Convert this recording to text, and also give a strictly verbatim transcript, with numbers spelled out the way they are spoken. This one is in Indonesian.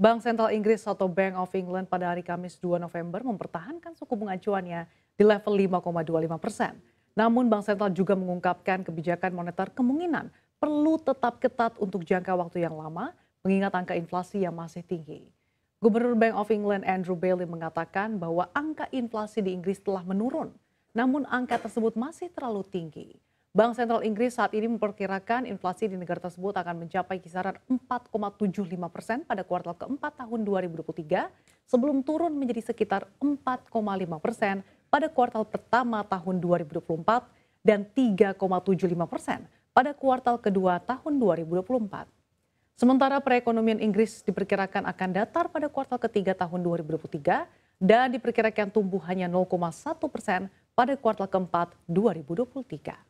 Bank Sentral Inggris atau Bank of England pada hari Kamis dua November mempertahankan suku bunga acuannya di level lima koma dua lima persen. Namun Bank Sentral juga mengungkapkan kebijakan moneter kemungkinan perlu tetap ketat untuk jangka waktu yang lama mengingat angka inflasi yang masih tinggi. Gubernur Bank of England Andrew Bailey mengatakan bahwa angka inflasi di Inggris telah menurun, namun angka tersebut masih terlalu tinggi. Bank Sentral Inggris saat ini memperkirakan inflasi di negara tersebut akan mencapai kisaran empat koma tujuh lima persen pada kuartal keempat tahun dua ribu dua puluh tiga sebelum turun menjadi sekitar empat koma lima persen pada kuartal pertama tahun dua ribu dua puluh empat dan tiga koma tujuh lima persen pada kuartal kedua tahun dua ribu dua puluh empat. Sementara perekonomian Inggris diperkirakan akan datar pada kuartal ketiga tahun dua ribu dua puluh tiga dan diperkirakan tumbuh hanya nol koma satu persen pada kuartal keempat dua ribu dua puluh tiga.